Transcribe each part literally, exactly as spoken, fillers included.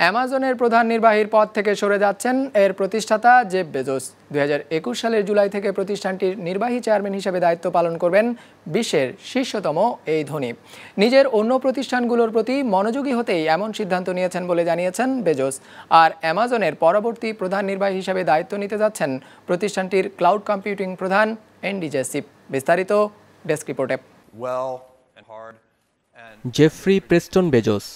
অ্যামাজনের প্রধান নির্বাহীর পদ থেকে সরে যাচ্ছেন এর প্রতিষ্ঠাতা জেফ বেজোস। দুই হাজার একুশ সালের জুলাই থেকে প্রতিষ্ঠানটির নির্বাহী চেয়ারম্যান হিসেবে দায়িত্ব পালন করবেন বিশ্বের শীর্ষতম এই ধনী। নিজের অন্য প্রতিষ্ঠানগুলোর প্রতি মনোযোগী হতেই এমন সিদ্ধান্ত নিয়েছেন বলে জানিয়েছেন বেজোস। আর অ্যামাজনের পরবর্তী প্রধান নির্বাহী হিসেবে দায়িত্ব নিতে যাচ্ছেন প্রতিষ্ঠানটির ক্লাউড কম্পিউটিং প্রধান অ্যান্ডি জাসি। বিস্তারিত ডেস্ক রিপোর্টে। জেফ্রি প্রেস্টন বেজোস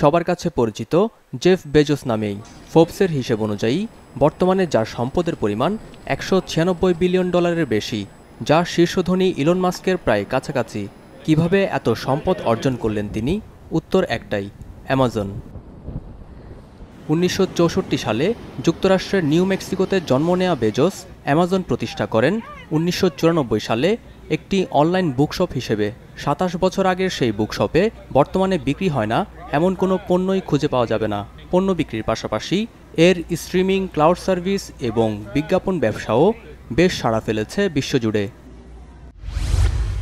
সবার কাছে পরিচিত জেফ বেজোস নামেই। ফোর্বসের হিসেব অনুযায়ী বর্তমানে যার সম্পদের পরিমাণ একশো ছিয়ানব্বই বিলিয়ন ডলারের বেশি, যা শীর্ষ ধনী ইলন মাস্কের প্রায় কাছাকাছি। কিভাবে এত সম্পদ অর্জন করলেন তিনি? উত্তর একটাই, অ্যামাজন। উনিশশো চৌষট্টি সালে যুক্তরাষ্ট্রের নিউ মেক্সিকোতে জন্ম নেওয়া বেজোস অ্যামাজন প্রতিষ্ঠা করেন উনিশশো চুরানব্বই সালে একটি অনলাইন বুকশপ হিসেবে। সাতাশ বছর আগের সেই বুকশপে বর্তমানে বিক্রি হয় না এমন কোনো পণ্যই খুঁজে পাওয়া যাবে না। পণ্য বিক্রির পাশাপাশি এর স্ট্রিমিং, ক্লাউড সার্ভিস এবং বিজ্ঞাপন ব্যবসাও বেশ সাড়া ফেলেছে বিশ্বজুড়ে।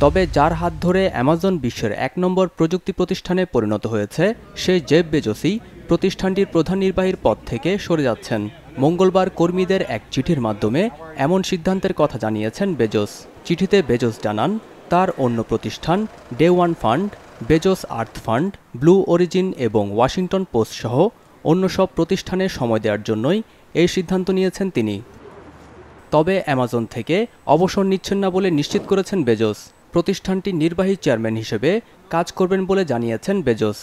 তবে যার হাত ধরে অ্যামাজন বিশ্বের এক নম্বর প্রযুক্তি প্রতিষ্ঠানে পরিণত হয়েছে, সেই জেফ বেজোসই প্রতিষ্ঠানটির প্রধান নির্বাহীর পদ থেকে সরে যাচ্ছেন। মঙ্গলবার কর্মীদের এক চিঠির মাধ্যমে এমন সিদ্ধান্তের কথা জানিয়েছেন বেজোস। চিঠিতে বেজোস জানান, তার অন্য প্রতিষ্ঠান Day One Fund, Bezos Earth Fund, Blue Origin এবং ওয়াশিংটন পোস্ট সহ অন্য সব প্রতিষ্ঠানে সময় দেওয়ার জন্যই এই সিদ্ধান্ত নিয়েছেন তিনি। তবে অ্যামাজন থেকে অবসর নিচ্ছেন না বলে নিশ্চিত করেছেন বেজোস। প্রতিষ্ঠানটির নির্বাহী চেয়ারম্যান হিসেবে কাজ করবেন বলে জানিয়েছেন বেজোস।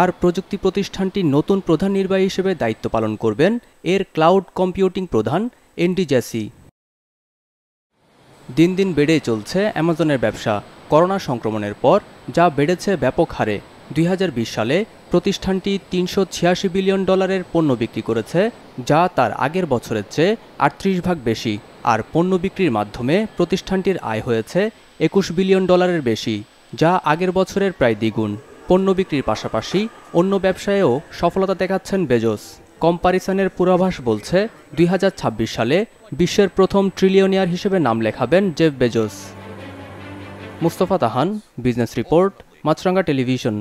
আর প্রযুক্তি প্রতিষ্ঠানটির নতুন প্রধান নির্বাহী হিসেবে দায়িত্ব পালন করবেন এর ক্লাউড কম্পিউটিং প্রধান অ্যান্ডি জাসি। দিন দিন বেড়েই চলছে অ্যামাজনের ব্যবসা। করোনা সংক্রমণের পর যা বেড়েছে ব্যাপক হারে। দুই হাজার বিশ সালে প্রতিষ্ঠানটি তিনশো ছিয়াশি বিলিয়ন ডলারের পণ্য বিক্রি করেছে, যা তার আগের বছরের চেয়ে আটত্রিশ ভাগ বেশি। আর পণ্য বিক্রির মাধ্যমে প্রতিষ্ঠানটির আয় হয়েছে একুশ বিলিয়ন ডলারের বেশি, যা আগের বছরের প্রায় দ্বিগুণ। পণ্য বিক্রির পাশাপাশি অন্য ব্যবসায়েও সফলতা দেখাচ্ছেন বেজোস। কম্পারিসনের পূর্বাভাস বলছে দুই হাজার ছাব্বিশ সালে বিশ্বের প্রথম ট্রিলিয়নিয়ার হিসেবে নাম লেখাবেন জেফ বেজোস। মুস্তফা তাহান, বিজনেস রিপোর্ট, মাছরাঙ্গা টেলিভিশন।